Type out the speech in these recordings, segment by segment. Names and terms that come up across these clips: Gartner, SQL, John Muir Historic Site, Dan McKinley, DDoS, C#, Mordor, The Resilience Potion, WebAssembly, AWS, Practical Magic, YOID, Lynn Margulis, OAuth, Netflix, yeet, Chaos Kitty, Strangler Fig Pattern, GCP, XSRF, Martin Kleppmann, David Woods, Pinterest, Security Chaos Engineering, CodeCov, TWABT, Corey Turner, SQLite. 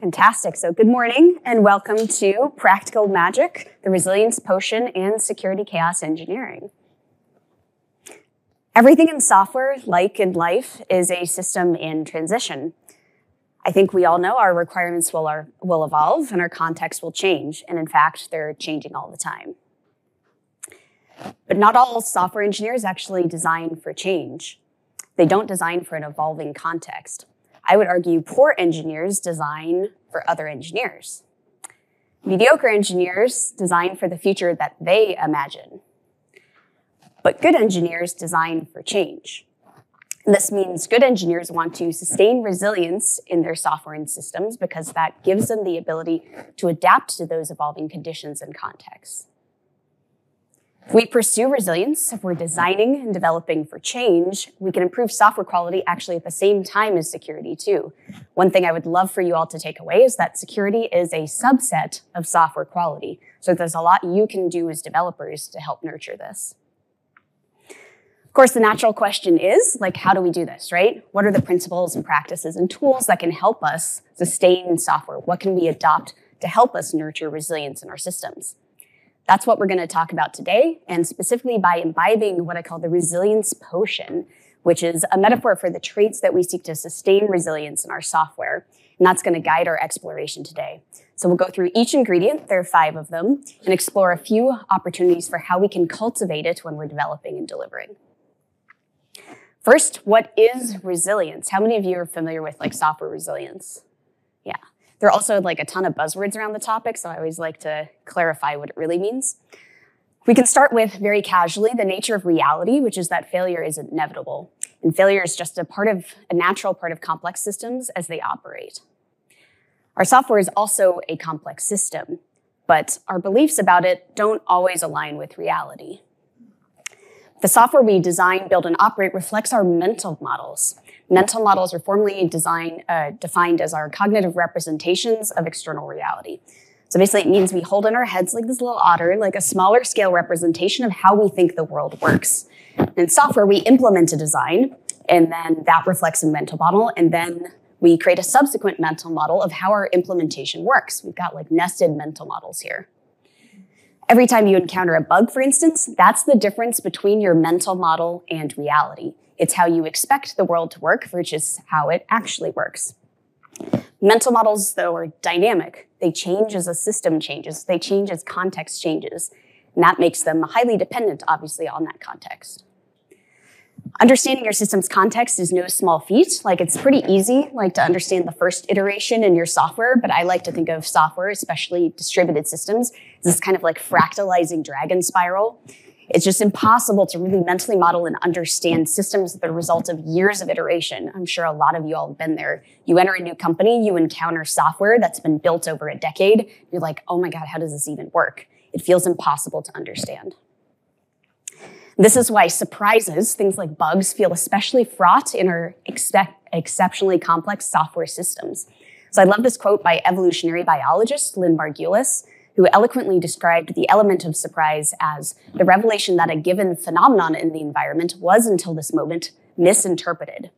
Fantastic. So good morning and welcome to Practical Magic, The Resilience Potion, and Security Chaos Engineering. Everything in software, like in life, is a system in transition. I think we all know our requirements will evolve and our context will change. And in fact, they're changing all the time. But not all software engineers actually design for change. They don't design for an evolving context. I would argue poor engineers design for other engineers. Mediocre engineers design for the future that they imagine. But good engineers design for change. And this means good engineers want to sustain resilience in their software and systems because that gives them the ability to adapt to those evolving conditions and contexts. If we pursue resilience, if we're designing and developing for change, we can improve software quality actually at the same time as security too. One thing I would love for you all to take away is that security is a subset of software quality. So there's a lot you can do as developers to help nurture this. Of course, the natural question is, like, how do we do this, right? What are the principles and practices and tools that can help us sustain software? What can we adopt to help us nurture resilience in our systems? That's what we're going to talk about today, and specifically by imbibing what I call the resilience potion, which is a metaphor for the traits that we seek to sustain resilience in our software. And that's going to guide our exploration today. So we'll go through each ingredient, there are 5 of them, and explore a few opportunities for how we can cultivate it when we're developing and delivering. First, what is resilience? How many of you are familiar with software resilience? Yeah. There are also a ton of buzzwords around the topic, so I always like to clarify what it really means. We can start with, very casually, the nature of reality, which is that failure is inevitable. And failure is just a natural part of complex systems as they operate. Our software is also a complex system, but our beliefs about it don't always align with reality. The software we design, build, and operate reflects our mental models. Mental models are formally defined as our cognitive representations of external reality. So basically it means we hold in our heads like this little otter, like a smaller scale representation of how we think the world works. In software, we implement a design, and then that reflects a mental model, and then we create a subsequent mental model of how our implementation works. We've got nested mental models here. Every time you encounter a bug, for instance, that's the difference between your mental model and reality. It's how you expect the world to work versus how it actually works. Mental models, though, are dynamic. They change as a system changes. They change as context changes. And that makes them highly dependent, obviously, on that context. Understanding your system's context is no small feat. It's pretty easy, to understand the first iteration in your software, but I like to think of software, especially distributed systems, as this fractalizing dragon spiral. It's just impossible to really mentally model and understand systems that are the result of years of iteration. I'm sure a lot of you all have been there. You enter a new company, you encounter software that's been built over a decade. You're like, oh my God, how does this even work? It feels impossible to understand. This is why surprises, things like bugs, feel especially fraught in our exceptionally complex software systems. So I love this quote by evolutionary biologist Lynn Margulis, who eloquently described the element of surprise as the revelation that a given phenomenon in the environment was, until this moment, misinterpreted.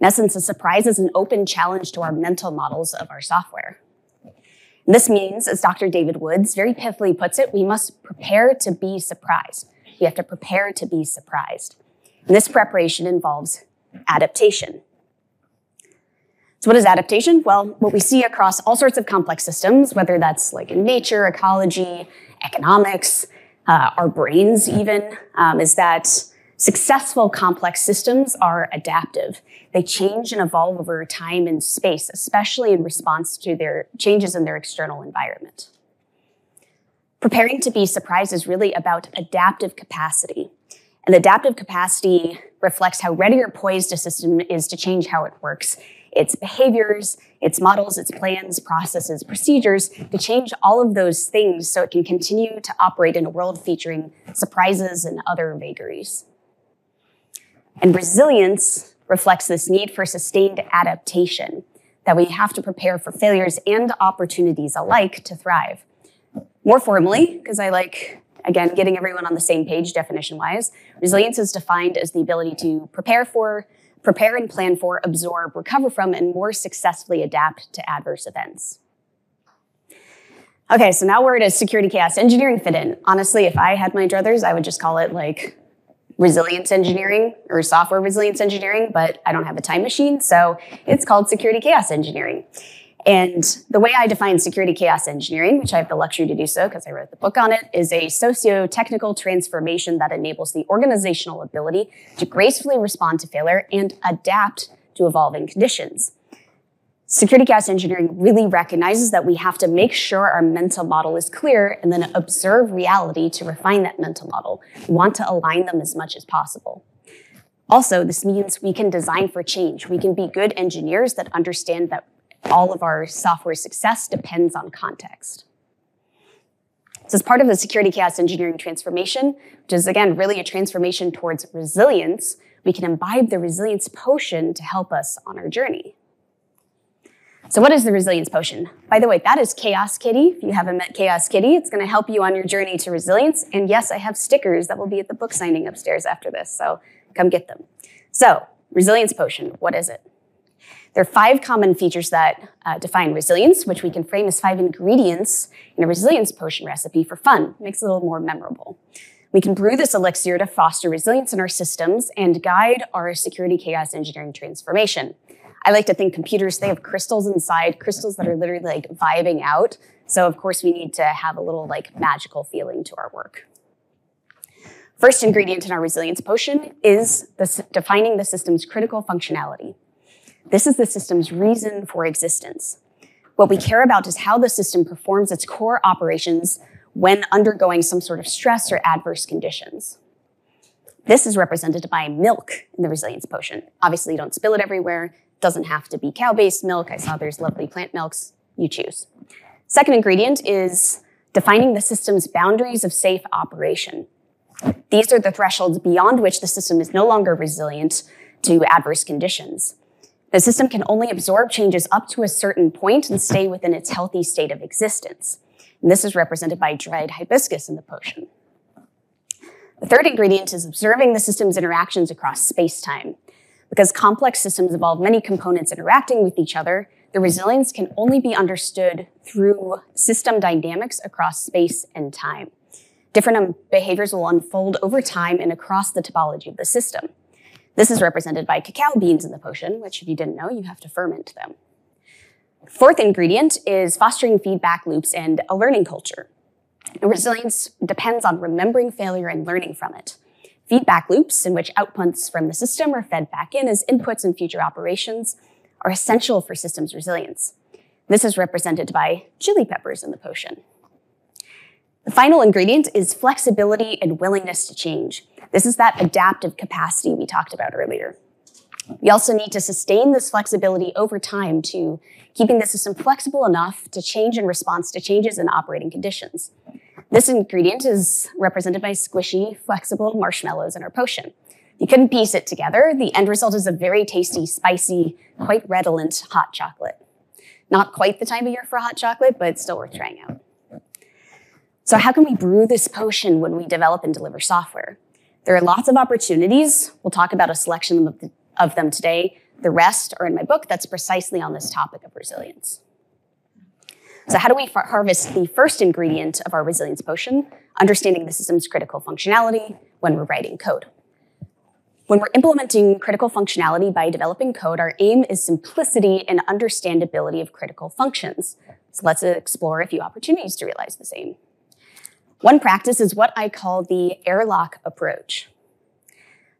In essence, a surprise is an open challenge to our mental models of our software. And this means, as Dr. David Woods very pithily puts it, we must prepare to be surprised. We have to prepare to be surprised. And this preparation involves adaptation. So what is adaptation? Well, what we see across all sorts of complex systems, whether that's in nature, ecology, economics, our brains even, is that successful complex systems are adaptive. They change and evolve over time and space, especially in response to their changes in their external environment. Preparing to be surprised is really about adaptive capacity. And adaptive capacity reflects how ready or poised a system is to change how it works, its behaviors, its models, its plans, processes, procedures, to change all of those things so it can continue to operate in a world featuring surprises and other vagaries. And resilience reflects this need for sustained adaptation, that we have to prepare for failures and opportunities alike to thrive. More formally, because I like, again, getting everyone on the same page definition-wise, resilience is defined as the ability to prepare and plan for, absorb, recover from, and more successfully adapt to adverse events. Okay, so now where does security chaos engineering fit in? Honestly, if I had my druthers, I would just call it like resilience engineering or software resilience engineering, but I don't have a time machine, so it's called security chaos engineering. And the way I define security chaos engineering, which I have the luxury to do so because I wrote the book on it, is a socio-technical transformation that enables the organizational ability to gracefully respond to failure and adapt to evolving conditions. Security chaos engineering really recognizes that we have to make sure our mental model is clear and then observe reality to refine that mental model. We want to align them as much as possible. Also, this means we can design for change. We can be good engineers that understand that all of our software success depends on context. So as part of the security chaos engineering transformation, which is again really a transformation towards resilience, we can imbibe the resilience potion to help us on our journey. So what is the resilience potion? By the way, that is Chaos Kitty. If you haven't met Chaos Kitty, it's going to help you on your journey to resilience. And yes, I have stickers that will be at the book signing upstairs after this, so come get them. So resilience potion, what is it? There are 5 common features that define resilience, which we can frame as 5 ingredients in a resilience potion recipe for fun. It makes it a little more memorable. We can brew this elixir to foster resilience in our systems and guide our security chaos engineering transformation. I like to think computers, they have crystals inside, crystals that are literally like vibing out. So of course we need to have a little like magical feeling to our work. First ingredient in our resilience potion is defining the system's critical functionality. This is the system's reason for existence. What we care about is how the system performs its core operations when undergoing some sort of stress or adverse conditions. This is represented by milk in the resilience potion. Obviously, you don't spill it everywhere. It doesn't have to be cow-based milk. I saw there's lovely plant milks. You choose. Second ingredient is defining the system's boundaries of safe operation. These are the thresholds beyond which the system is no longer resilient to adverse conditions. The system can only absorb changes up to a certain point and stay within its healthy state of existence. And this is represented by dried hibiscus in the potion. The third ingredient is observing the system's interactions across space-time. Because complex systems involve many components interacting with each other, the resilience can only be understood through system dynamics across space and time. Different behaviors will unfold over time and across the topology of the system. This is represented by cacao beans in the potion, which if you didn't know, you have to ferment them. Fourth ingredient is fostering feedback loops and a learning culture. And resilience depends on remembering failure and learning from it. Feedback loops, in which outputs from the system are fed back in as inputs in future operations, are essential for systems resilience. This is represented by chili peppers in the potion. The final ingredient is flexibility and willingness to change. This is that adaptive capacity we talked about earlier. We also need to sustain this flexibility over time to keeping the system flexible enough to change in response to changes in operating conditions. This ingredient is represented by squishy, flexible marshmallows in our potion. You couldn't piece it together. The end result is a very tasty, spicy, quite redolent hot chocolate. Not quite the time of year for hot chocolate, but it's still worth trying out. So how can we brew this potion when we develop and deliver software? There are lots of opportunities. We'll talk about a selection of them today. The rest are in my book that's precisely on this topic of resilience. So how do we harvest the first ingredient of our resilience potion? Understanding the system's critical functionality when we're writing code. When we're implementing critical functionality by developing code, our aim is simplicity and understandability of critical functions. So let's explore a few opportunities to realize this aim. One practice is what I call the airlock approach.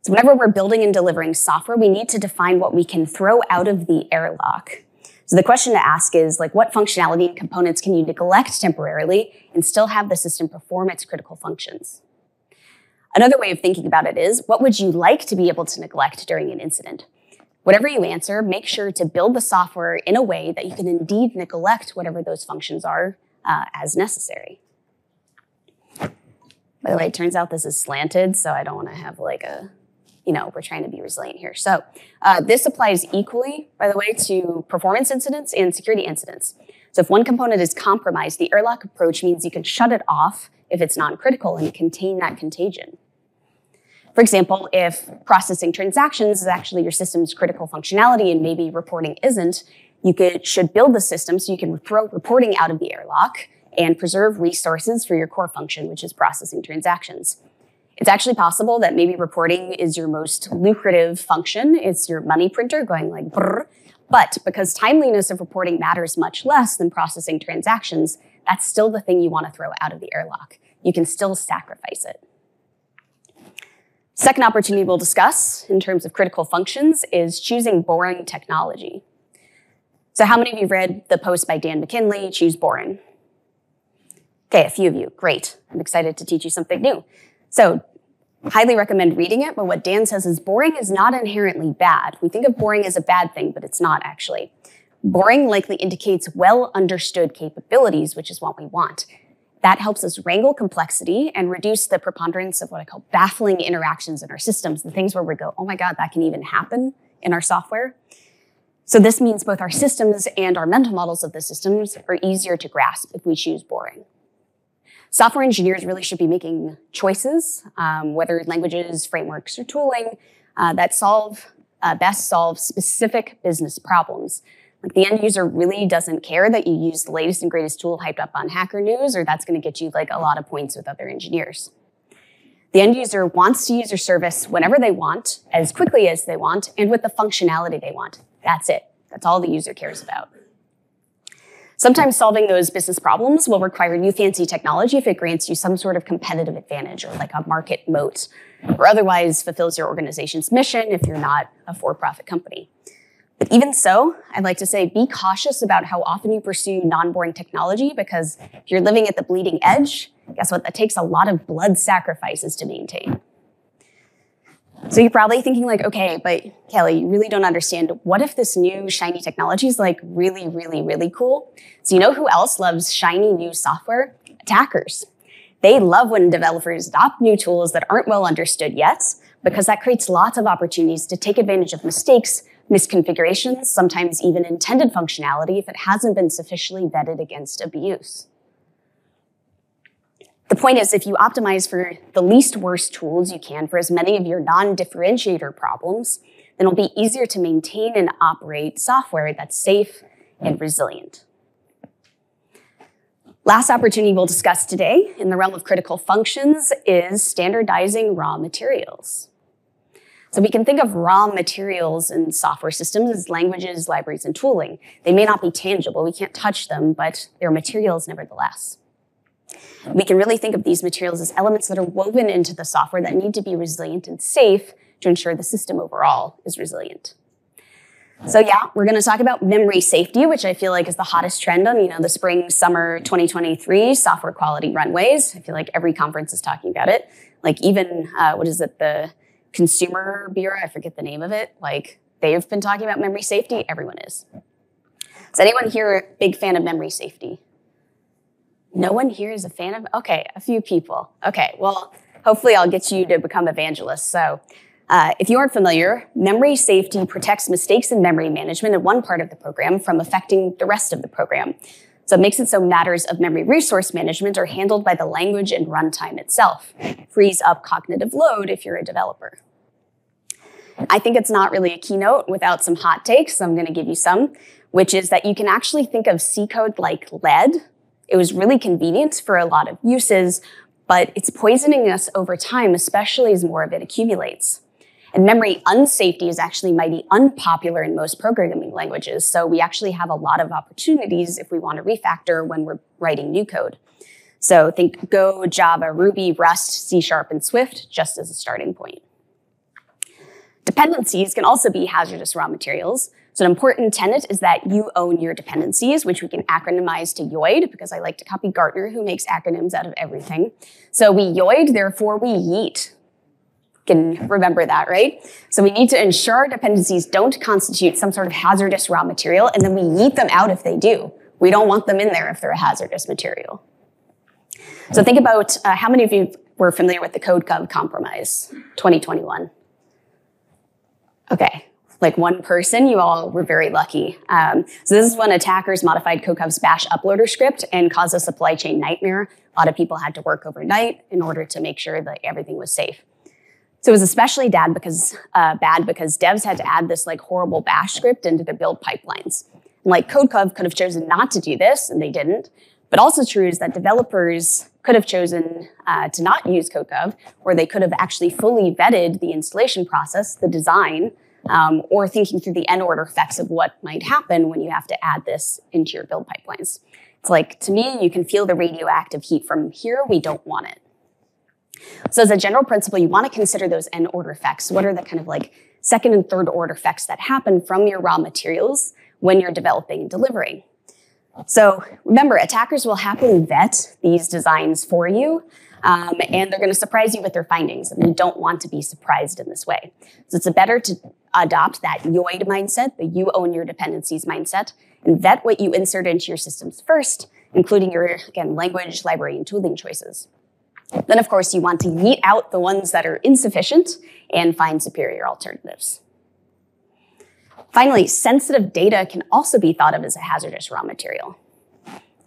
So whenever we're building and delivering software, we need to define what we can throw out of the airlock. So the question to ask is, like, what functionality and components can you neglect temporarily and still have the system perform its critical functions? Another way of thinking about it is, what would you like to be able to neglect during an incident? Whatever you answer, make sure to build the software in a way that you can indeed neglect whatever those functions are as necessary. By the way, it turns out this is slanted, so I don't want to have like a, you know, we're trying to be resilient here. So this applies equally, by the way, to performance incidents and security incidents. So if one component is compromised, the airlock approach means you can shut it off if it's non-critical and contain that contagion. For example, if processing transactions is actually your system's critical functionality and maybe reporting isn't, you should build the system so you can throw reporting out of the airlock and preserve resources for your core function, which is processing transactions. It's actually possible that maybe reporting is your most lucrative function. It's your money printer going like brrr. But because timeliness of reporting matters much less than processing transactions, that's still the thing you want to throw out of the airlock. You can still sacrifice it. Second opportunity we'll discuss in terms of critical functions is choosing boring technology. So how many of you read the post by Dan McKinley, Choose Boring? Okay, a few of you, great. I'm excited to teach you something new. So highly recommend reading it, but what Dan says is boring is not inherently bad. We think of boring as a bad thing, but it's not actually. Boring likely indicates well-understood capabilities, which is what we want. That helps us wrangle complexity and reduce the preponderance of what I call baffling interactions in our systems, the things where we go, oh my God, that can even happen in our software. So this means both our systems and our mental models of the systems are easier to grasp if we choose boring. Software engineers really should be making choices, whether languages, frameworks, or tooling that best solve specific business problems. Like the end user really doesn't care that you use the latest and greatest tool hyped up on Hacker News, or that's going to get you like a lot of points with other engineers. The end user wants to use your service whenever they want, as quickly as they want, and with the functionality they want. That's it. That's all the user cares about. Sometimes solving those business problems will require new fancy technology if it grants you some sort of competitive advantage or like a market moat, or otherwise fulfills your organization's mission if you're not a for-profit company. But even so, I'd like to say be cautious about how often you pursue non-boring technology, because if you're living at the bleeding edge, guess what? That takes a lot of blood sacrifices to maintain. So you're probably thinking like, okay, but Kelly, you really don't understand. What if this new shiny technology is like really, really, really cool? So you know who else loves shiny new software? Attackers. They love when developers adopt new tools that aren't well understood yet, because that creates lots of opportunities to take advantage of mistakes, misconfigurations, sometimes even intended functionality if it hasn't been sufficiently vetted against abuse. The point is, if you optimize for the least worst tools you can for as many of your non-differentiator problems, then it'll be easier to maintain and operate software that's safe and resilient. Last opportunity we'll discuss today in the realm of critical functions is standardizing raw materials. So we can think of raw materials in software systems as languages, libraries, and tooling. They may not be tangible, we can't touch them, but they're materials nevertheless. We can really think of these materials as elements that are woven into the software that need to be resilient and safe to ensure the system overall is resilient. So yeah, we're going to talk about memory safety, which I feel like is the hottest trend on, the spring, summer 2023 software quality runways. I feel like every conference is talking about it. Like even, the Consumer Bureau, I forget the name of it, like they've been talking about memory safety, everyone is. Is anyone here a big fan of memory safety? No one here is a fan of, okay, a few people. Okay, well, hopefully I'll get you to become evangelists. So if you aren't familiar, memory safety protects mistakes in memory management in one part of the program from affecting the rest of the program. So it makes it so matters of memory resource management are handled by the language and runtime itself. Frees up cognitive load if you're a developer. I think it's not really a keynote without some hot takes, so I'm going to give you some, which is that you can actually think of C code like lead. It was really convenient for a lot of uses, but it's poisoning us over time, especially as more of it accumulates. And memory unsafety is actually mighty unpopular in most programming languages, so we actually have a lot of opportunities if we want to refactor when we're writing new code. So think Go, Java, Ruby, Rust, C# and Swift just as a starting point. Dependencies can also be hazardous raw materials. So an important tenet is that you own your dependencies, which we can acronymize to YOID, because I like to copy Gartner, who makes acronyms out of everything. So we YOID, therefore we yeet. Can remember that, right? So we need to ensure our dependencies don't constitute some sort of hazardous raw material, and then we yeet them out if they do. We don't want them in there if they're a hazardous material. So think about how many of you were familiar with the CodeCov compromise, 2021? Okay, like one person, you all were very lucky. So this is when attackers modified CodeCov's bash uploader script and caused a supply chain nightmare. A lot of people had to work overnight in order to make sure that everything was safe. So it was especially bad because devs had to add this like horrible bash script into their build pipelines. And like CodeCov could have chosen not to do this, and they didn't, But also true is that developers could have chosen to not use CodeGov, or they could have actually fully vetted the installation process, the design, or thinking through the n-order effects of what might happen when you have to add this into your build pipelines. It's like, to me, you can feel the radioactive heat from here. We don't want it. So as a general principle, you want to consider those n-order effects. What are the kind of like second and third order effects that happen from your raw materials when you're developing and delivering? So remember, attackers will happily vet these designs for you, and they're going to surprise you with their findings, and you don't want to be surprised in this way. So it's better to adopt that YOID mindset, the you own your dependencies mindset, and vet what you insert into your systems first, including your, again, language, library, and tooling choices. Then, of course, you want to yeet out the ones that are insufficient and find superior alternatives. Finally, sensitive data can also be thought of as a hazardous raw material.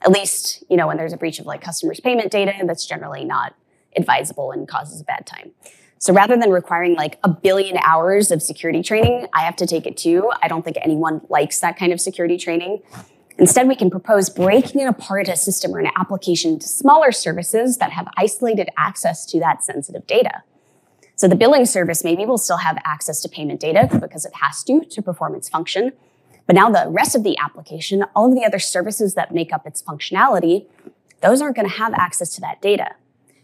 At least, you know, when there's a breach of like customers' payment data, that's generally not advisable and causes a bad time. So rather than requiring like a billion hours of security training, I have to take it too. I don't think anyone likes that kind of security training. Instead, we can propose breaking apart a system or an application to smaller services that have isolated access to that sensitive data. So the billing service maybe will still have access to payment data because it has to perform its function. But now the rest of the application, all of the other services that make up its functionality, those aren't going to have access to that data.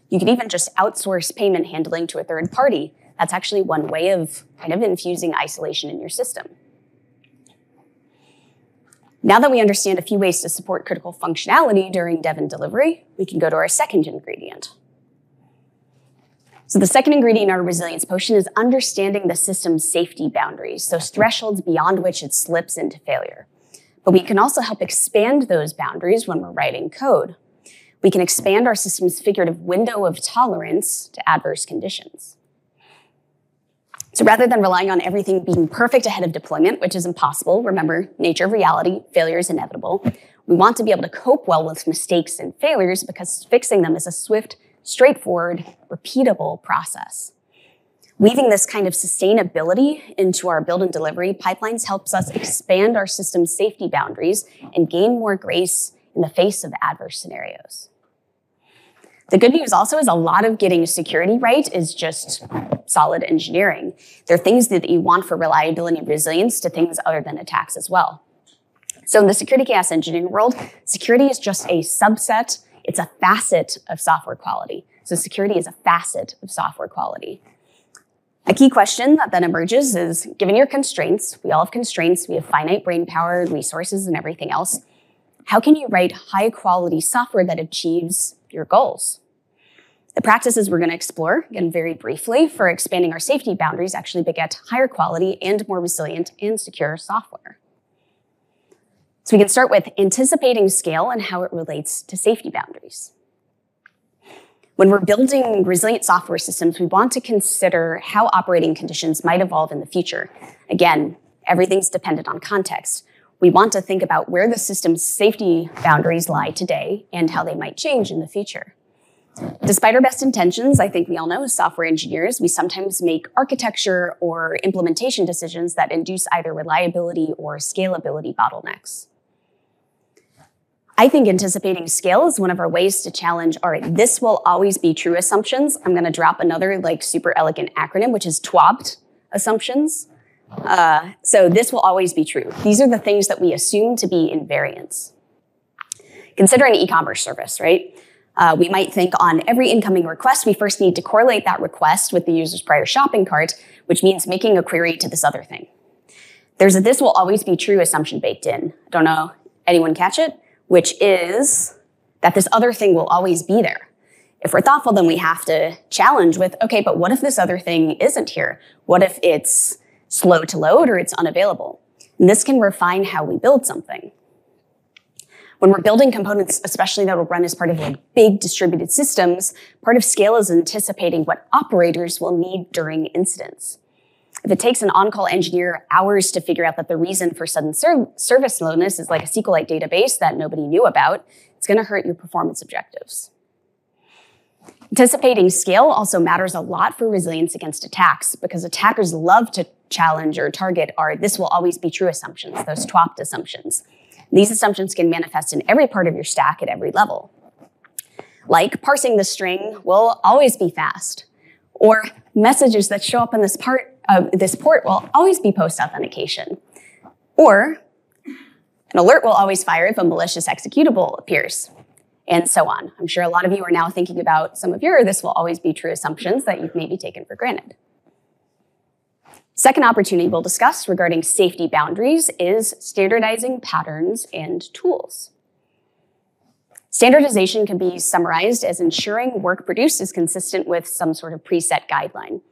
You can even just outsource payment handling to a third party. That's actually one way of kind of infusing isolation in your system. Now that we understand a few ways to support critical functionality during dev and delivery, we can go to our second ingredient. So the second ingredient in our resilience potion is understanding the system's safety boundaries, those thresholds beyond which it slips into failure. But we can also help expand those boundaries when we're writing code. We can expand our system's figurative window of tolerance to adverse conditions. So rather than relying on everything being perfect ahead of deployment, which is impossible, remember, nature of reality, failure is inevitable, we want to be able to cope well with mistakes and failures because fixing them is a swift, straightforward, repeatable process. Weaving this kind of sustainability into our build and delivery pipelines helps us expand our system's safety boundaries and gain more grace in the face of adverse scenarios. The good news also is a lot of getting security right is just solid engineering. There are things that you want for reliability and resilience to things other than attacks as well. So in the security chaos engineering world, security is just a subset, it's a facet of software quality. So security is a facet of software quality. A key question that then emerges is, given your constraints, we all have constraints, we have finite brain power, resources, and everything else, how can you write high quality software that achieves your goals? The practices we're going to explore, again, very briefly, for expanding our safety boundaries actually beget higher quality and more resilient and secure software. So we can start with anticipating scale and how it relates to safety boundaries. When we're building resilient software systems, we want to consider how operating conditions might evolve in the future. Again, everything's dependent on context. We want to think about where the system's safety boundaries lie today and how they might change in the future. Despite our best intentions, I think we all know as software engineers, we sometimes make architecture or implementation decisions that induce either reliability or scalability bottlenecks. I think anticipating scale is one of our ways to challenge, all right, this will always be true assumptions. I'm going to drop another like super elegant acronym, which is TWABT assumptions. So this will always be true. These are the things that we assume to be invariants. Consider an e-commerce service, right? We might think on every incoming request, we first need to correlate that request with the user's prior shopping cart, which means making a query to this other thing. There's a this will always be true assumption baked in. I don't know, anyone catch it? Which is that this other thing will always be there. If we're thoughtful, then we have to challenge with, okay, but what if this other thing isn't here? What if it's slow to load or it's unavailable? And this can refine how we build something. When we're building components, especially that will run as part of like big distributed systems, part of scale is anticipating what operators will need during incidents. If it takes an on-call engineer hours to figure out that the reason for sudden service slowness is like a SQLite database that nobody knew about, it's going to hurt your performance objectives. Anticipating scale also matters a lot for resilience against attacks because attackers love to challenge or target our this will always be true assumptions, those TWABT assumptions. These assumptions can manifest in every part of your stack at every level. Like parsing the string will always be fast, or messages that show up in this part of this port will always be post authentication, or an alert will always fire if a malicious executable appears, and so on. I'm sure a lot of you are now thinking about some of your "this will always be true" assumptions that you've maybe taken for granted. Second opportunity we'll discuss regarding safety boundaries is standardizing patterns and tools. Standardization can be summarized as ensuring work produced is consistent with some sort of preset guideline.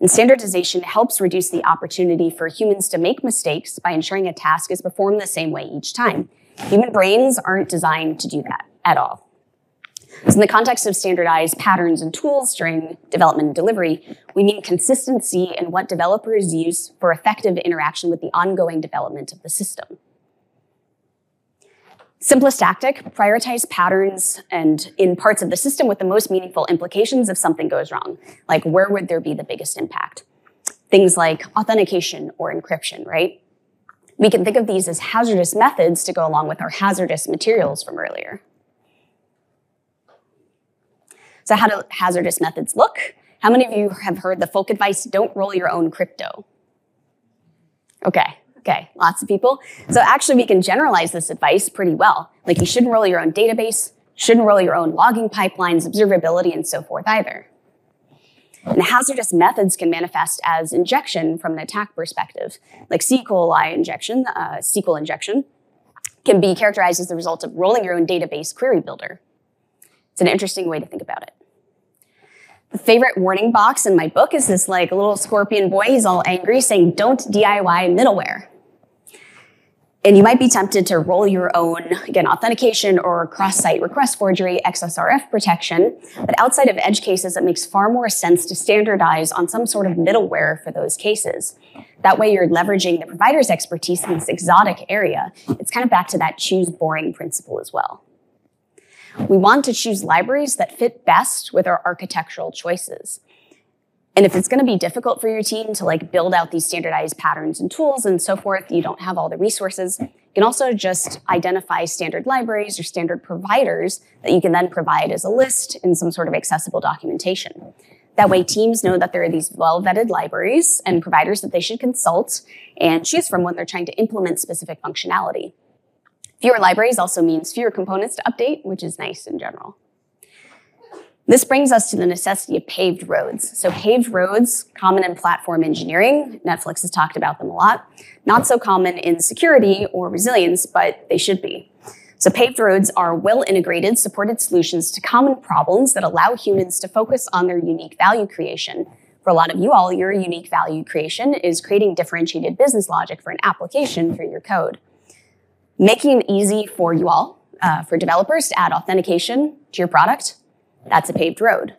And standardization helps reduce the opportunity for humans to make mistakes by ensuring a task is performed the same way each time. Human brains aren't designed to do that at all. So in the context of standardized patterns and tools during development and delivery, we mean consistency in what developers use for effective interaction with the ongoing development of the system. Simplest tactic, prioritize patterns and in parts of the system with the most meaningful implications if something goes wrong. Like, where would there be the biggest impact? Things like authentication or encryption, right? We can think of these as hazardous methods to go along with our hazardous materials from earlier. So how do hazardous methods look? How many of you have heard the folk advice, don't roll your own crypto? Okay, lots of people. So actually we can generalize this advice pretty well. Like, you shouldn't roll your own database, shouldn't roll your own logging pipelines, observability, and so forth either. And hazardous methods can manifest as injection from an attack perspective. Like C. coli injection, SQL injection, can be characterized as the result of rolling your own database query builder. It's an interesting way to think about it. The favorite warning box in my book is this like little scorpion boy, he's all angry, saying, don't DIY middleware. And you might be tempted to roll your own, again, authentication or cross-site request forgery, XSRF protection, but outside of edge cases, it makes far more sense to standardize on some sort of middleware for those cases. That way you're leveraging the provider's expertise in this exotic area. It's kind of back to that choose boring principle as well. We want to choose libraries that fit best with our architectural choices. And if it's going to be difficult for your team to like build out these standardized patterns and tools and so forth, you don't have all the resources, you can also just identify standard libraries or standard providers that you can then provide as a list in some sort of accessible documentation. That way teams know that there are these well-vetted libraries and providers that they should consult and choose from when they're trying to implement specific functionality. Fewer libraries also means fewer components to update, which is nice in general. This brings us to the necessity of paved roads. So paved roads, common in platform engineering, Netflix has talked about them a lot, not so common in security or resilience, but they should be. So paved roads are well-integrated, supported solutions to common problems that allow humans to focus on their unique value creation. For a lot of you all, your unique value creation is creating differentiated business logic for an application through your code. Making it easy for you all, for developers to add authentication to your product, that's a paved road.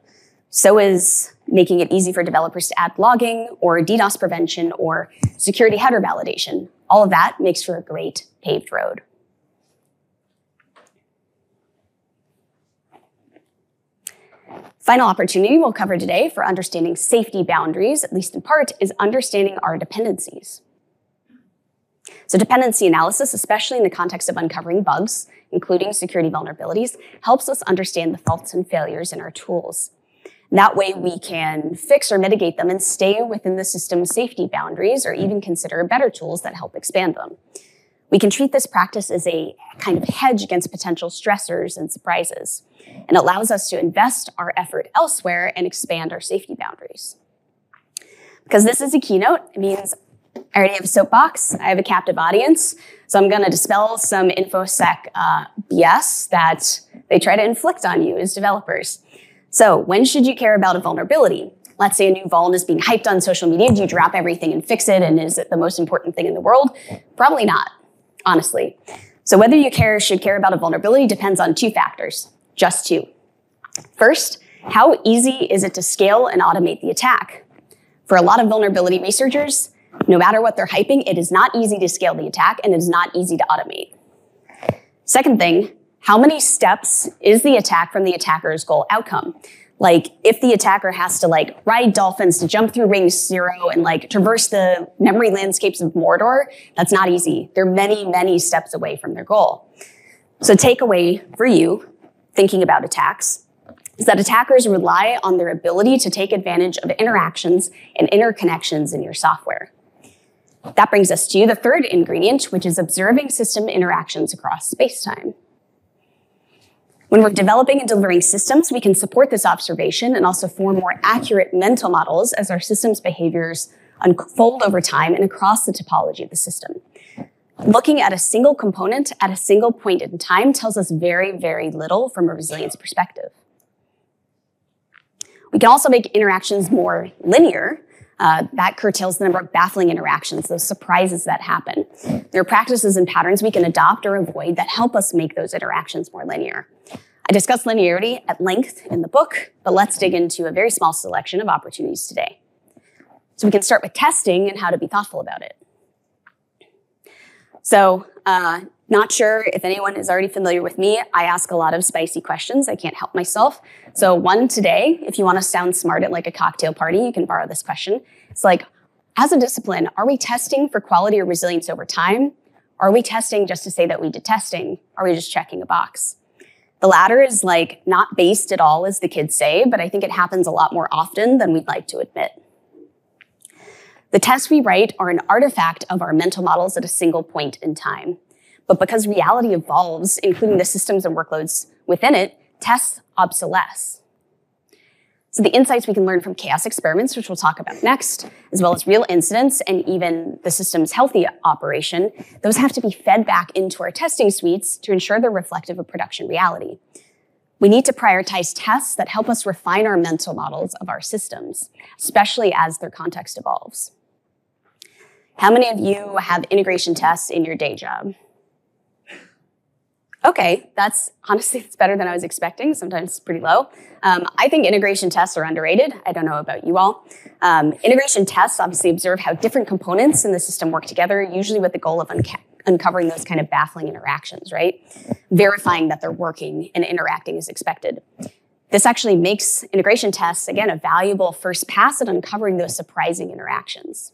So is making it easy for developers to add logging or DDoS prevention or security header validation. All of that makes for a great paved road. Final opportunity we'll cover today for understanding safety boundaries, at least in part, is understanding our dependencies. So dependency analysis, especially in the context of uncovering bugs, including security vulnerabilities, helps us understand the faults and failures in our tools. That way we can fix or mitigate them and stay within the system's safety boundaries, or even consider better tools that help expand them. We can treat this practice as a kind of hedge against potential stressors and surprises, and allows us to invest our effort elsewhere and expand our safety boundaries. Because this is a keynote, it means I already have a soapbox, I have a captive audience, so I'm going to dispel some InfoSec BS that they try to inflict on you as developers. So when should you care about a vulnerability? Let's say a new vuln is being hyped on social media, do you drop everything and fix it, and is it the most important thing in the world? Probably not, honestly. So whether you care or should care about a vulnerability depends on two factors, just two. First, how easy is it to scale and automate the attack? For a lot of vulnerability researchers, no matter what they're hyping, it is not easy to scale the attack and it is not easy to automate. Second thing, how many steps is the attack from the attacker's goal outcome? Like, if the attacker has to, like, ride dolphins to jump through range 0 and, like, traverse the memory landscapes of Mordor, that's not easy. They're many, many steps away from their goal. So takeaway for you, thinking about attacks, is that attackers rely on their ability to take advantage of interactions and interconnections in your software. That brings us to the third ingredient, which is observing system interactions across space-time. When we're developing and delivering systems, we can support this observation and also form more accurate mental models as our system's behaviors unfold over time and across the topology of the system. Looking at a single component at a single point in time tells us very, very little from a resilience perspective. We can also make interactions more linear. That curtails the number of baffling interactions, those surprises that happen. There are practices and patterns we can adopt or avoid that help us make those interactions more linear. I discuss linearity at length in the book, but let's dig into a very small selection of opportunities today. So we can start with testing and how to be thoughtful about it. So, not sure if anyone is already familiar with me. I ask a lot of spicy questions. I can't help myself. So one today, if you want to sound smart at like a cocktail party, you can borrow this question. It's like, as a discipline, are we testing for quality or resilience over time? Are we testing just to say that we did testing? Are we just checking a box? The latter is like not based at all, as the kids say, but I think it happens a lot more often than we'd like to admit. The tests we write are an artifact of our mental models at a single point in time. But because reality evolves, including the systems and workloads within it, tests obsolesce. So the insights we can learn from chaos experiments, which we'll talk about next, as well as real incidents and even the system's healthy operation, those have to be fed back into our testing suites to ensure they're reflective of production reality. We need to prioritize tests that help us refine our mental models of our systems, especially as their context evolves. How many of you have integration tests in your day job? Okay, that's honestly, it's better than I was expecting. Sometimes it's pretty low. I think integration tests are underrated. I don't know about you all. Integration tests obviously observe how different components in the system work together, usually with the goal of uncovering those kind of baffling interactions, right? Verifying that they're working and interacting as expected. This actually makes integration tests, again, a valuable first pass at uncovering those surprising interactions.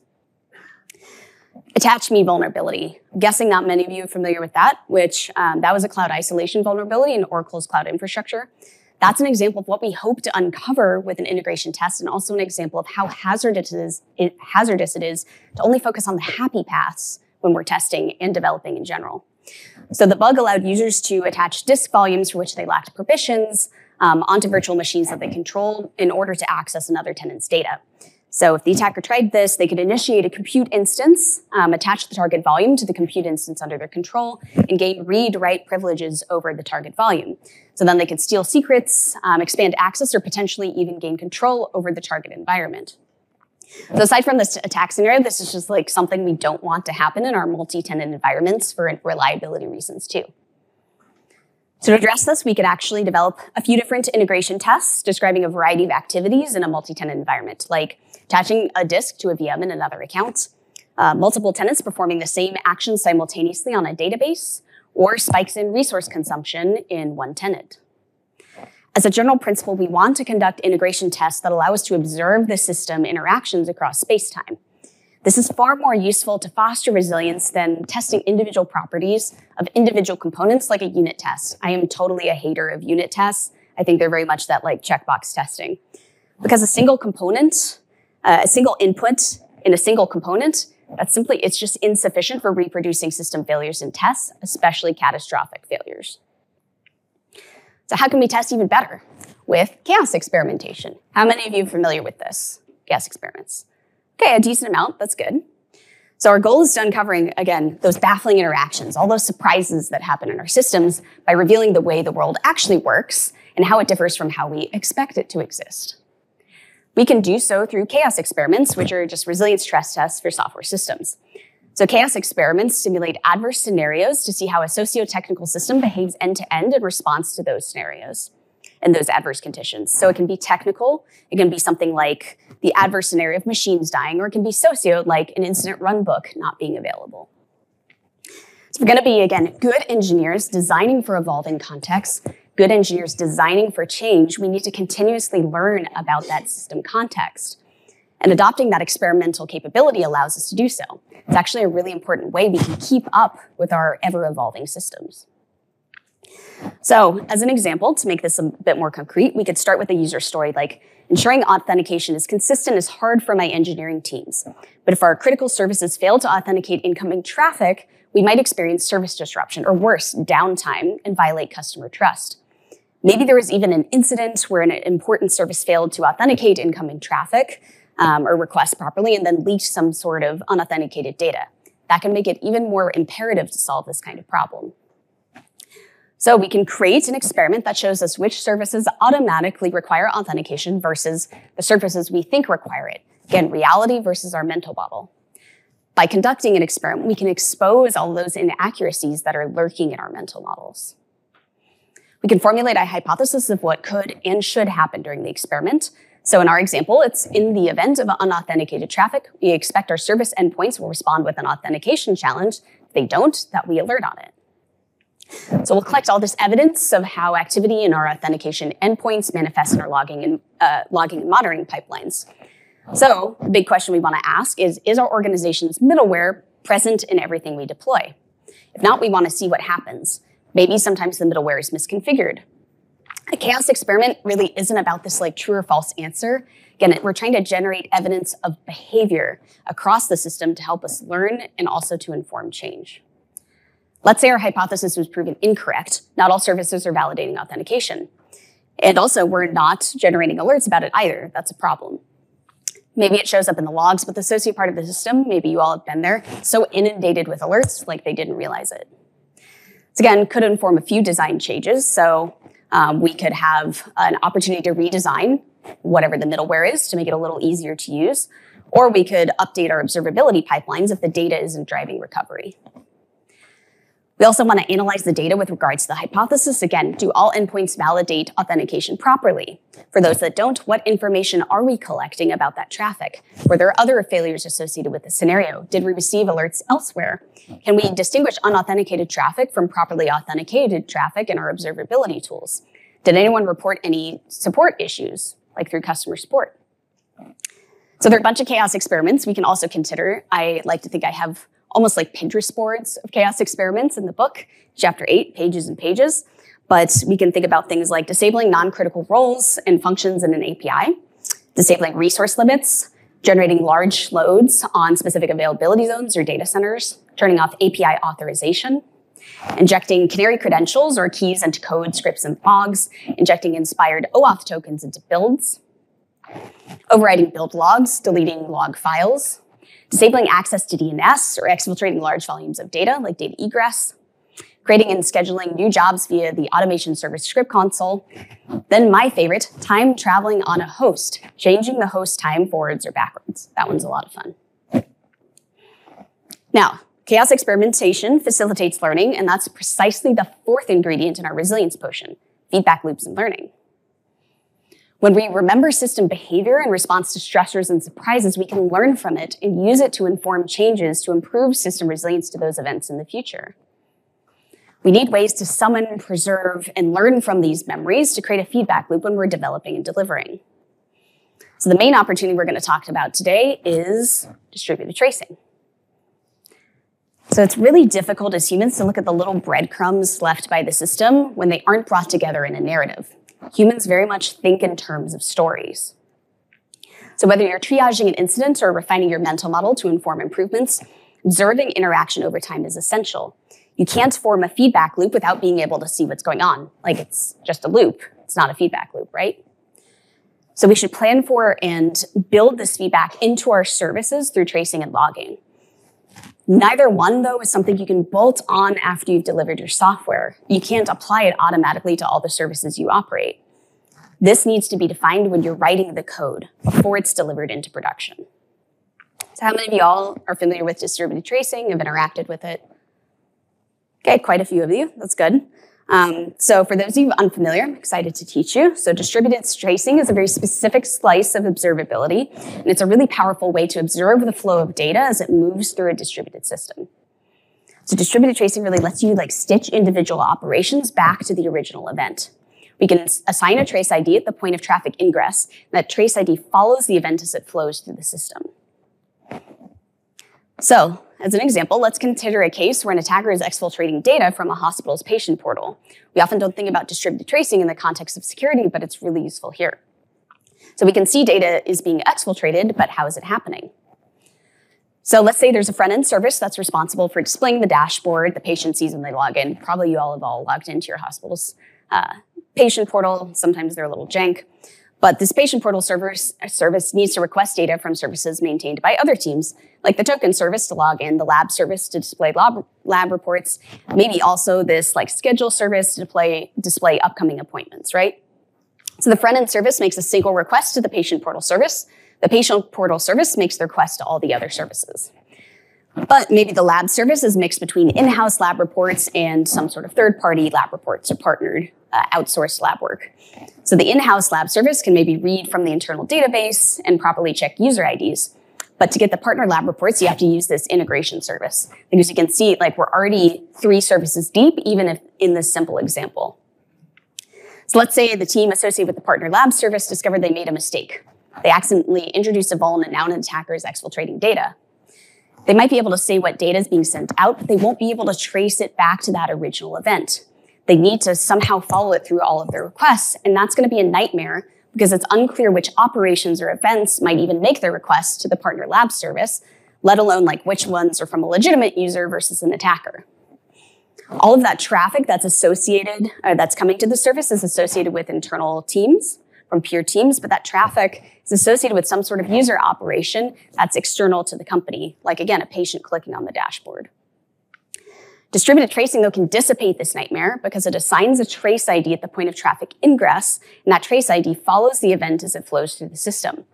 Attach me vulnerability. I'm guessing not many of you are familiar with that, which that was a cloud isolation vulnerability in Oracle's cloud infrastructure. That's an example of what we hope to uncover with an integration test, and also an example of how hazardous it is to only focus on the happy paths when we're testing and developing in general. So the bug allowed users to attach disk volumes for which they lacked permissions onto virtual machines that they controlled in order to access another tenant's data. So if the attacker tried this, they could initiate a compute instance, attach the target volume to the compute instance under their control, and gain read-write privileges over the target volume. So then they could steal secrets, expand access, or potentially even gain control over the target environment. So aside from this attack scenario, this is just like something we don't want to happen in our multi-tenant environments for reliability reasons too. So to address this, we could actually develop a few different integration tests describing a variety of activities in a multi-tenant environment, like attaching a disk to a VM in another account, multiple tenants performing the same action simultaneously on a database, or spikes in resource consumption in one tenant. As a general principle, we want to conduct integration tests that allow us to observe the system interactions across space-time. This is far more useful to foster resilience than testing individual properties of individual components like a unit test. I am totally a hater of unit tests. I think they're very much that like checkbox testing. Because a single component, a single input in a single component, that's simply, it's just insufficient for reproducing system failures in tests, especially catastrophic failures. So how can we test even better? With chaos experimentation. How many of you are familiar with this? Chaos experiments. Okay, a decent amount, that's good. So our goal is to uncovering, again, those baffling interactions, all those surprises that happen in our systems by revealing the way the world actually works and how it differs from how we expect it to exist. We can do so through chaos experiments, which are just resilience stress tests for software systems. So chaos experiments simulate adverse scenarios to see how a socio-technical system behaves end-to-end in response to those scenarios and those adverse conditions. So it can be technical, it can be something like the adverse scenario of machines dying, or it can be socio, like an incident run book not being available. So we're gonna be, again, good engineers designing for evolving contexts, good engineers designing for change, we need to continuously learn about that system context. And adopting that experimental capability allows us to do so. It's actually a really important way we can keep up with our ever-evolving systems. So, as an example, to make this a bit more concrete, we could start with a user story like, ensuring authentication is consistent is hard for my engineering teams. But if our critical services fail to authenticate incoming traffic, we might experience service disruption, or worse, downtime, and violate customer trust. Maybe there was even an incident where an important service failed to authenticate incoming traffic or request properly and then leaked some sort of unauthenticated data. That can make it even more imperative to solve this kind of problem. So we can create an experiment that shows us which services automatically require authentication versus the services we think require it. Again, reality versus our mental model. By conducting an experiment, we can expose all those inaccuracies that are lurking in our mental models. We can formulate a hypothesis of what could and should happen during the experiment. So in our example, it's in the event of unauthenticated traffic, we expect our service endpoints will respond with an authentication challenge. If they don't, that we alert on it. So we'll collect all this evidence of how activity in our authentication endpoints manifests in our logging and monitoring pipelines. So the big question we want to ask is our organization's middleware present in everything we deploy? If not, we want to see what happens. Maybe sometimes the middleware is misconfigured. A chaos experiment really isn't about this like true or false answer. Again, we're trying to generate evidence of behavior across the system to help us learn and also to inform change. Let's say our hypothesis was proven incorrect. Not all services are validating authentication. And also, we're not generating alerts about it either. That's a problem. Maybe it shows up in the logs, but the associated part of the system, maybe you all have been there, so inundated with alerts, like they didn't realize it. So again, could inform a few design changes. So we could have an opportunity to redesign whatever the middleware is to make it a little easier to use. Or we could update our observability pipelines if the data isn't driving recovery. We also want to analyze the data with regards to the hypothesis. Again, do all endpoints validate authentication properly? For those that don't, what information are we collecting about that traffic? Were there other failures associated with the scenario? Did we receive alerts elsewhere? Can we distinguish unauthenticated traffic from properly authenticated traffic in our observability tools? Did anyone report any support issues, like through customer support? So there are a bunch of chaos experiments we can also consider. I like to think I have almost like Pinterest boards of chaos experiments in the book, chapter 8, pages and pages. But we can think about things like disabling non-critical roles and functions in an API, disabling resource limits, generating large loads on specific availability zones or data centers, turning off API authorization, injecting canary credentials or keys into code, scripts, and logs, injecting inspired OAuth tokens into builds, overriding build logs, deleting log files, disabling access to DNS or exfiltrating large volumes of data, like data egress, creating and scheduling new jobs via the automation service script console. Then my favorite, time traveling on a host, changing the host time forwards or backwards. That one's a lot of fun. Now, chaos experimentation facilitates learning, and that's precisely the fourth ingredient in our resilience potion, feedback loops and learning. When we remember system behavior in response to stressors and surprises, we can learn from it and use it to inform changes to improve system resilience to those events in the future. We need ways to summon, preserve, and learn from these memories to create a feedback loop when we're developing and delivering. So the main opportunity we're going to talk about today is distributed tracing. So it's really difficult as humans to look at the little breadcrumbs left by the system when they aren't brought together in a narrative. Humans very much think in terms of stories. So whether you're triaging an incident or refining your mental model to inform improvements, observing interaction over time is essential. You can't form a feedback loop without being able to see what's going on. Like, it's just a loop. It's not a feedback loop, right? So we should plan for and build this feedback into our services through tracing and logging. Neither one, though, is something you can bolt on after you've delivered your software. You can't apply it automatically to all the services you operate. This needs to be defined when you're writing the code before it's delivered into production. So how many of you all are familiar with distributed tracing, have interacted with it? Okay, quite a few of you. That's good. So for those of you unfamiliar, I'm excited to teach you. So distributed tracing is a very specific slice of observability, and it's a really powerful way to observe the flow of data as it moves through a distributed system. So distributed tracing really lets you like stitch individual operations back to the original event. We can assign a trace ID at the point of traffic ingress. That trace ID follows the event as it flows through the system. So, as an example, let's consider a case where an attacker is exfiltrating data from a hospital's patient portal. We often don't think about distributed tracing in the context of security, but it's really useful here. So we can see data is being exfiltrated, but how is it happening? So let's say there's a front-end service that's responsible for displaying the dashboard the patient sees when they log in. Probably you all have all logged into your hospital's patient portal. Sometimes they're a little jank. But this patient portal service needs to request data from services maintained by other teams, like the token service to log in, the lab service to display lab reports, maybe also this like schedule service to display upcoming appointments, right? So the front-end service makes a single request to the patient portal service. The patient portal service makes the request to all the other services. But maybe the lab service is mixed between in-house lab reports and some sort of third-party lab reports or partnered outsourced lab work. So the in-house lab service can maybe read from the internal database and properly check user IDs. But to get the partner lab reports, you have to use this integration service. And as you can see, like we're already 3 services deep, even if in this simple example. So let's say the team associated with the partner lab service discovered they made a mistake. They accidentally introduced a vuln and now an attacker is exfiltrating data. They might be able to say what data is being sent out, but they won't be able to trace it back to that original event. They need to somehow follow it through all of their requests, and that's going to be a nightmare because it's unclear which operations or events might even make their requests to the partner lab service, let alone like which ones are from a legitimate user versus an attacker. All of that traffic that's associated, that's coming to the service is associated with internal teams, from peer teams, but that traffic is associated with some sort of user operation that's external to the company, like again, a patient clicking on the dashboard. Distributed tracing, though, can dissipate this nightmare because it assigns a trace ID at the point of traffic ingress, and that trace ID follows the event as it flows through the system.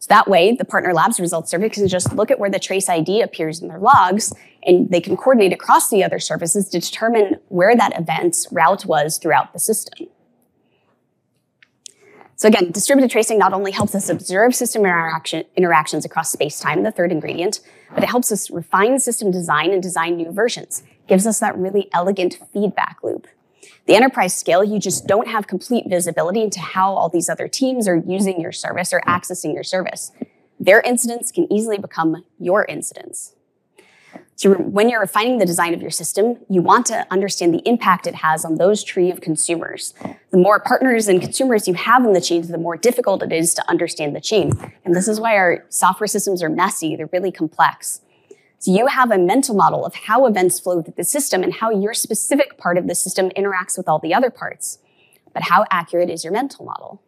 So that way, the partner labs results service can just look at where the trace ID appears in their logs, and they can coordinate across the other services to determine where that event's route was throughout the system. So again, distributed tracing not only helps us observe system interactions across space-time, the third ingredient, but it helps us refine system design and design new versions. It gives us that really elegant feedback loop. The enterprise scale, you just don't have complete visibility into how all these other teams are using your service or accessing your service. Their incidents can easily become your incidents. So when you're refining the design of your system, you want to understand the impact it has on those tree of consumers. The more partners and consumers you have in the chain, the more difficult it is to understand the chain. And this is why our software systems are messy. They're really complex. So you have a mental model of how events flow through the system and how your specific part of the system interacts with all the other parts. But how accurate is your mental model?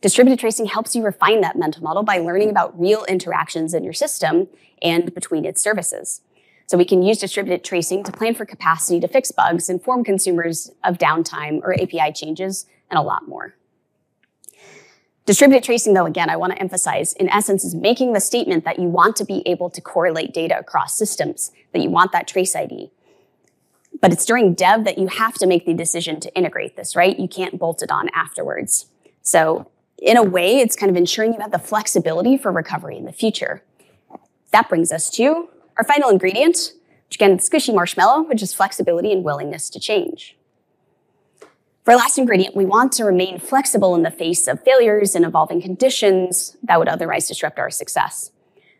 Distributed tracing helps you refine that mental model by learning about real interactions in your system and between its services. So we can use distributed tracing to plan for capacity to fix bugs, inform consumers of downtime or API changes, and a lot more. Distributed tracing, though, again, I want to emphasize, in essence, is making the statement that you want to be able to correlate data across systems, that you want that trace ID. But it's during dev that you have to make the decision to integrate this, right? You can't bolt it on afterwards. So in a way, it's kind of ensuring you have the flexibility for recovery in the future. That brings us to our final ingredient, which again is squishy marshmallow, which is flexibility and willingness to change. For our last ingredient, we want to remain flexible in the face of failures and evolving conditions that would otherwise disrupt our success.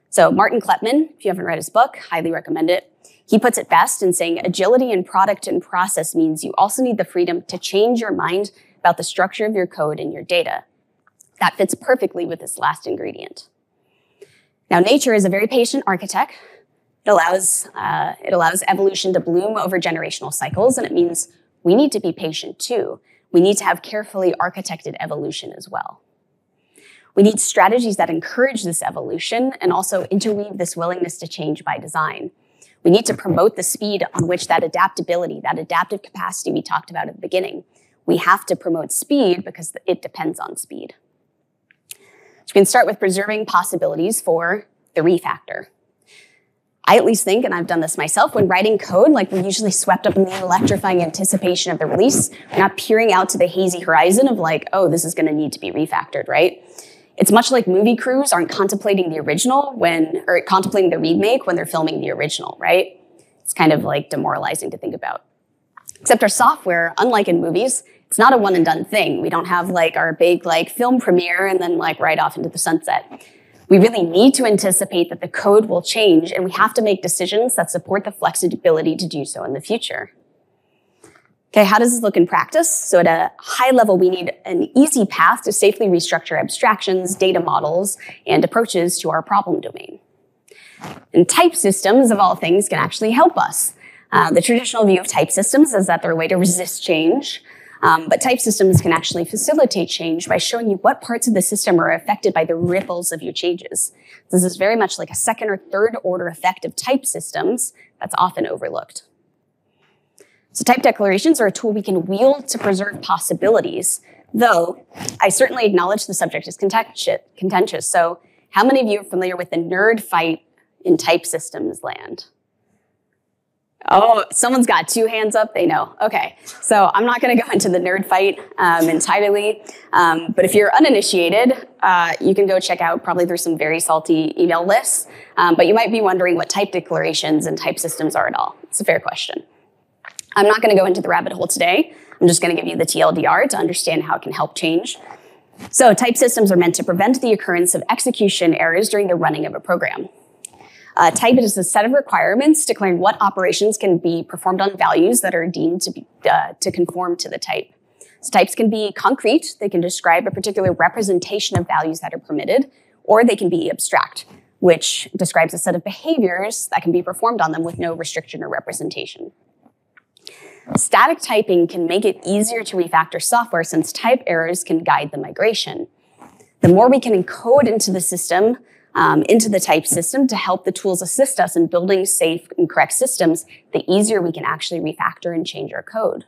So Martin Kleppmann, if you haven't read his book, highly recommend it. He puts it best in saying agility in product and process means you also need the freedom to change your mind about the structure of your code and your data. That fits perfectly with this last ingredient. Now, nature is a very patient architect. It allows evolution to bloom over generational cycles, and it means we need to be patient too. We need to have carefully architected evolution as well. We need strategies that encourage this evolution and also interweave this willingness to change by design. We need to promote the speed on which that adaptability, that adaptive capacity we talked about at the beginning. We have to promote speed because it depends on speed. So we can start with preserving possibilities for the refactor. I at least think, and I've done this myself, when writing code, like we're usually swept up in the electrifying anticipation of the release. We're not peering out to the hazy horizon of like, oh, this is going to need to be refactored, right? It's much like movie crews aren't contemplating the original contemplating the remake when they're filming the original, right? It's kind of like demoralizing to think about. Except our software, unlike in movies, it's not a one and done thing. We don't have like our big like film premiere and then like right off into the sunset. We really need to anticipate that the code will change, and we have to make decisions that support the flexibility to do so in the future. Okay, how does this look in practice? So at a high level, we need an easy path to safely restructure abstractions, data models, and approaches to our problem domain. And type systems, of all things, can actually help us. The traditional view of type systems is that they're a way to resist change, but type systems can actually facilitate change by showing you what parts of the system are affected by the ripples of your changes. This is very much like a second or third order effect of type systems that's often overlooked. So type declarations are a tool we can wield to preserve possibilities, though I certainly acknowledge the subject is contentious. So how many of you are familiar with the nerd fight in type systems land? Oh, someone's got two hands up, they know. Okay, so I'm not going to go into the nerd fight entirely, but if you're uninitiated, you can go check out, probably there's some very salty email lists, but you might be wondering what type declarations and type systems are at all. It's a fair question. I'm not going to go into the rabbit hole today. I'm just going to give you the TLDR to understand how it can help change. So type systems are meant to prevent the occurrence of execution errors during the running of a program. Type is a set of requirements declaring what operations can be performed on values that are deemed to conform to the type. So types can be concrete. They can describe a particular representation of values that are permitted, or they can be abstract, which describes a set of behaviors that can be performed on them with no restriction or representation. Static typing can make it easier to refactor software since type errors can guide the migration. The more we can encode into the system, into the type system to help the tools assist us in building safe and correct systems, the easier we can actually refactor and change our code.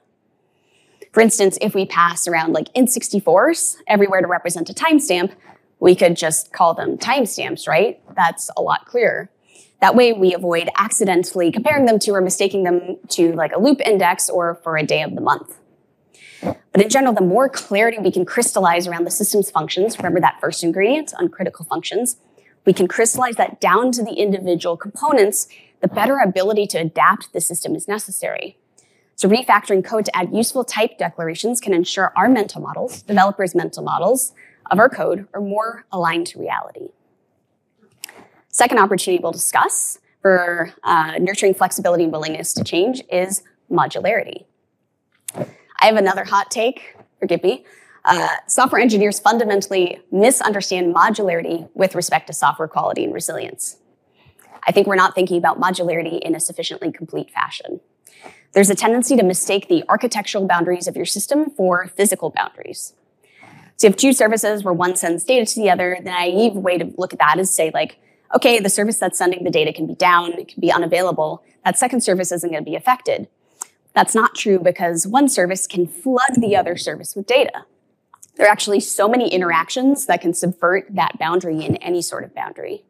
For instance, if we pass around like int64s everywhere to represent a timestamp, we could just call them timestamps, right? That's a lot clearer. That way we avoid accidentally comparing them to or mistaking them to like a loop index or for a day of the month. But in general, the more clarity we can crystallize around the system's functions, remember that first ingredient on critical functions, we can crystallize that down to the individual components, the better ability to adapt the system is necessary. So refactoring code to add useful type declarations can ensure our mental models, developers' mental models of our code are more aligned to reality. Second opportunity we'll discuss for nurturing flexibility and willingness to change is modularity. I have another hot take, forgive me. Software engineers fundamentally misunderstand modularity with respect to software quality and resilience. I think we're not thinking about modularity in a sufficiently complete fashion. There's a tendency to mistake the architectural boundaries of your system for physical boundaries. So if two services where one sends data to the other, the naive way to look at that is say like, okay, the service that's sending the data can be down, it can be unavailable, that second service isn't going to be affected. That's not true because one service can flood the other service with data. There are actually so many interactions that can subvert that boundary in any sort of boundary.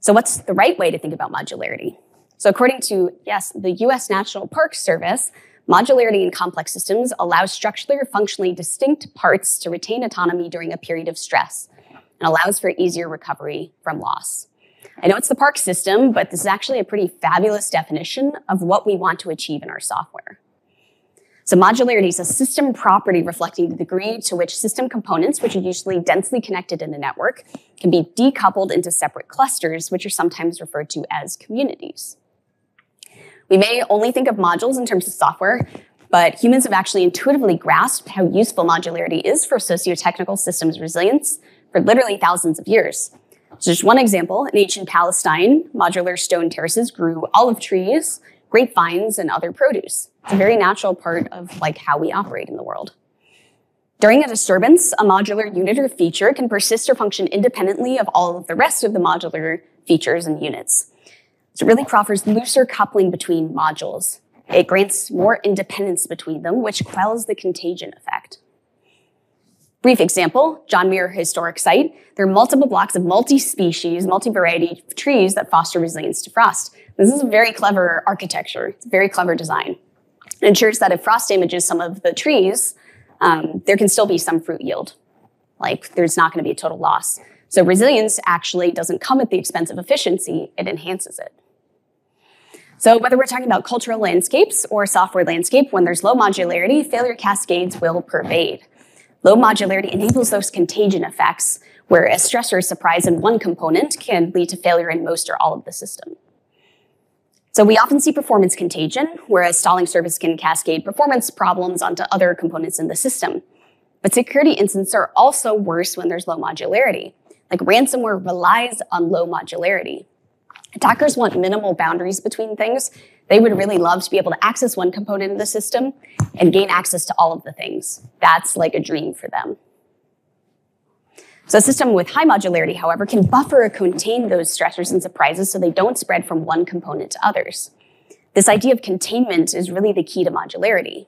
So what's the right way to think about modularity? So according to, yes, the US National Park Service, modularity in complex systems allows structurally or functionally distinct parts to retain autonomy during a period of stress and allows for easier recovery from loss. I know it's the park system, but this is actually a pretty fabulous definition of what we want to achieve in our software. So modularity is a system property reflecting the degree to which system components, which are usually densely connected in a network, can be decoupled into separate clusters, which are sometimes referred to as communities. We may only think of modules in terms of software, but humans have actually intuitively grasped how useful modularity is for socio-technical systems resilience for literally thousands of years. So just one example, in ancient Palestine, modular stone terraces grew olive trees, grapevines, and other produce. It's a very natural part of like how we operate in the world. During a disturbance, a modular unit or feature can persist or function independently of all of the rest of the modular features and units. So it really proffers looser coupling between modules. It grants more independence between them, which quells the contagion effect. Brief example, John Muir Historic Site. There are multiple blocks of multi-species, multi-variety trees that foster resilience to frost. This is a very clever architecture. It's a very clever design. It ensures that if frost damages some of the trees, there can still be some fruit yield. Like there's not going to be a total loss. So resilience actually doesn't come at the expense of efficiency. It enhances it. So whether we're talking about cultural landscapes or software landscape, when there's low modularity, failure cascades will pervade. Low modularity enables those contagion effects where a stressor surprise in one component can lead to failure in most or all of the system. So we often see performance contagion, where a stalling service can cascade performance problems onto other components in the system. But security incidents are also worse when there's low modularity. Like ransomware relies on low modularity. Attackers want minimal boundaries between things. They would really love to be able to access one component of the system and gain access to all of the things. That's like a dream for them. So a system with high modularity, however, can buffer or contain those stressors and surprises so they don't spread from one component to others. This idea of containment is really the key to modularity.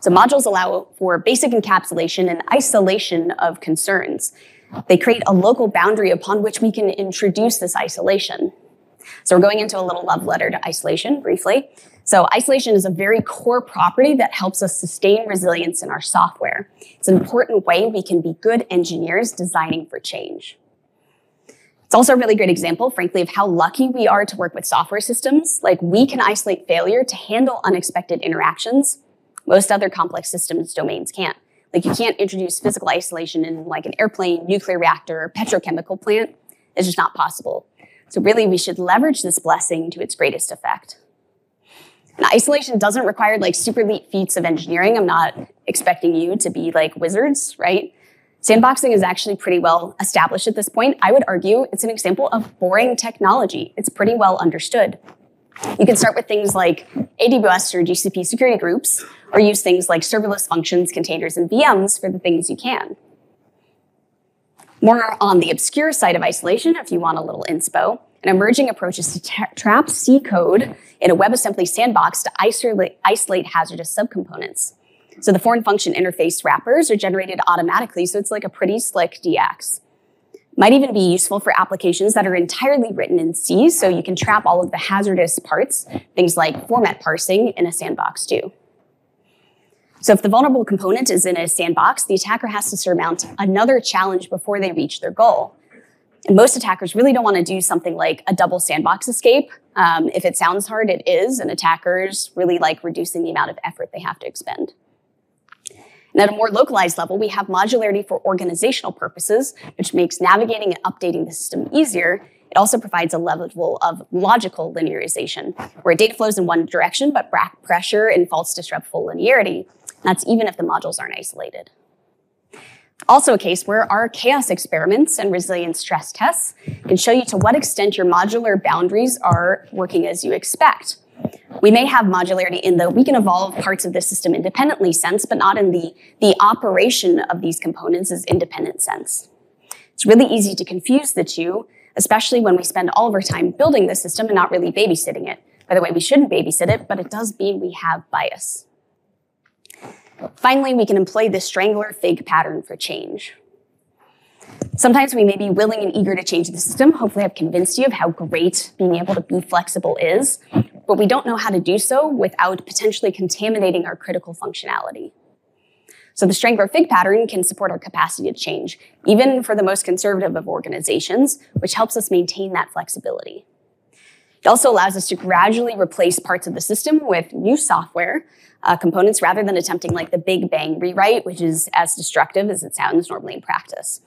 So modules allow for basic encapsulation and isolation of concerns. They create a local boundary upon which we can introduce this isolation. So we're going into a little love letter to isolation briefly. So isolation is a very core property that helps us sustain resilience in our software. It's an important way we can be good engineers designing for change. It's also a really great example, frankly, of how lucky we are to work with software systems. Like we can isolate failure to handle unexpected interactions. Most other complex systems domains can't. Like you can't introduce physical isolation in like an airplane, nuclear reactor, or petrochemical plant. It's just not possible. So really, we should leverage this blessing to its greatest effect. And isolation doesn't require like super elite feats of engineering. I'm not expecting you to be like wizards, right? Sandboxing is actually pretty well established at this point. I would argue it's an example of boring technology. It's pretty well understood. You can start with things like AWS or GCP security groups, or use things like serverless functions, containers, and VMs for the things you can. More on the obscure side of isolation, if you want a little inspo, an emerging approach is to trap C code in a WebAssembly sandbox to isolate hazardous subcomponents. So the foreign function interface wrappers are generated automatically, so it's like a pretty slick DX. Might even be useful for applications that are entirely written in C, so you can trap all of the hazardous parts, things like format parsing, in a sandbox too. So if the vulnerable component is in a sandbox, the attacker has to surmount another challenge before they reach their goal. And most attackers really don't want to do something like a double sandbox escape. If it sounds hard, it is, and attackers really like reducing the amount of effort they have to expend. And at a more localized level, we have modularity for organizational purposes, which makes navigating and updating the system easier. It also provides a level of logical linearization, where data flows in one direction, but back pressure and false disruptful linearity. That's even if the modules aren't isolated. Also a case where our chaos experiments and resilience stress tests can show you to what extent your modular boundaries are working as you expect. We may have modularity in the we can evolve parts of the system independently sense, but not in the operation of these components as independent sense. It's really easy to confuse the two, especially when we spend all of our time building the system and not really babysitting it. By the way, we shouldn't babysit it, but it does mean we have bias. Finally, we can employ the strangler fig pattern for change. Sometimes we may be willing and eager to change the system. Hopefully I've convinced you of how great being able to be flexible is, but we don't know how to do so without potentially contaminating our critical functionality. So the strangler fig pattern can support our capacity to change, even for the most conservative of organizations, which helps us maintain that flexibility. It also allows us to gradually replace parts of the system with new software components rather than attempting like the Big Bang rewrite, which is as destructive as it sounds normally in practice.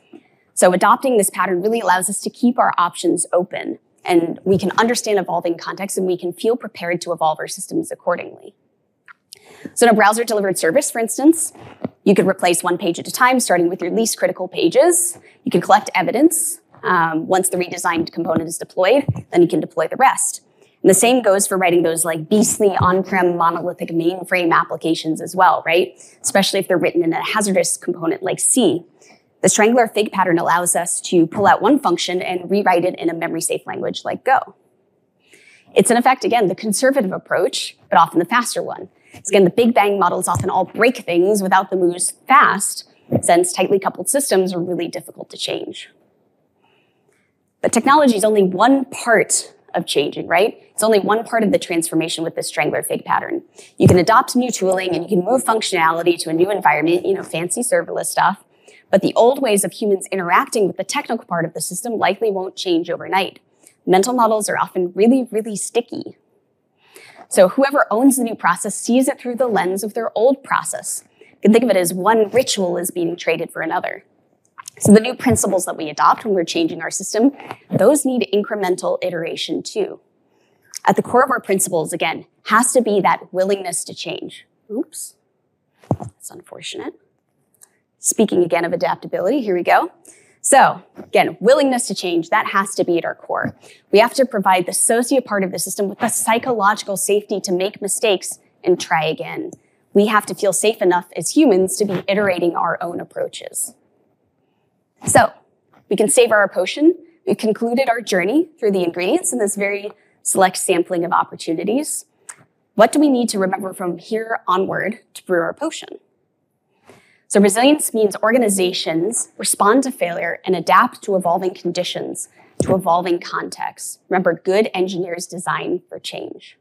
So adopting this pattern really allows us to keep our options open, and we can understand evolving contexts, and we can feel prepared to evolve our systems accordingly. So in a browser-delivered service, for instance, you could replace one page at a time, starting with your least critical pages. You can collect evidence. Once the redesigned component is deployed, then you can deploy the rest. And the same goes for writing those like beastly on-prem monolithic mainframe applications as well, right? Especially if they're written in a hazardous component like C. The strangler fig pattern allows us to pull out one function and rewrite it in a memory-safe language like Go. It's in effect, again, the conservative approach, but often the faster one. So again, the Big Bang models often all break things without the moves fast, since tightly coupled systems are really difficult to change. But technology is only one part of changing, right? It's only one part of the transformation with the strangler fig pattern. You can adopt new tooling and you can move functionality to a new environment, you know, fancy serverless stuff, but the old ways of humans interacting with the technical part of the system likely won't change overnight. Mental models are often really, really sticky. So whoever owns the new process sees it through the lens of their old process. You can think of it as one ritual is being traded for another. So the new principles that we adopt when we're changing our system, those need incremental iteration too. At the core of our principles, again, has to be that willingness to change. Oops, that's unfortunate. Speaking again of adaptability, here we go. So again, willingness to change, that has to be at our core. We have to provide the socio part of the system with the psychological safety to make mistakes and try again. We have to feel safe enough as humans to be iterating our own approaches. So we can savor our potion. We've concluded our journey through the ingredients in this very select sampling of opportunities. What do we need to remember from here onward to brew our potion? So resilience means organizations respond to failure and adapt to evolving conditions, to evolving contexts. Remember, good engineers design for change.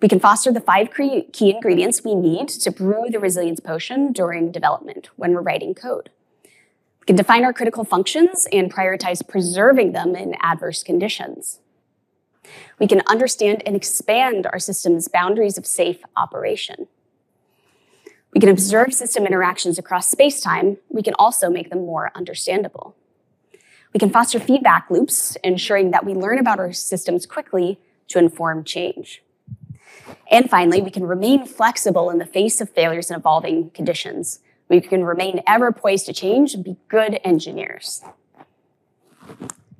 We can foster the 5 key ingredients we need to brew the resilience potion during development when we're writing code. We can define our critical functions and prioritize preserving them in adverse conditions. We can understand and expand our system's boundaries of safe operation. We can observe system interactions across space-time. We can also make them more understandable. We can foster feedback loops, ensuring that we learn about our systems quickly to inform change. And finally, we can remain flexible in the face of failures and evolving conditions. We can remain ever poised to change and be good engineers.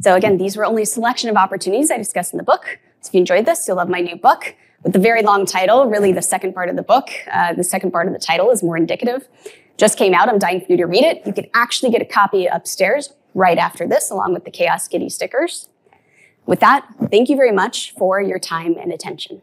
So again, these were only a selection of opportunities I discussed in the book. So if you enjoyed this, you'll love my new book with the very long title, really the second part of the book. The second part of the title is more indicative. Just came out. I'm dying for you to read it. You can actually get a copy upstairs right after this, along with the Chaos Kitty stickers. With that, thank you very much for your time and attention.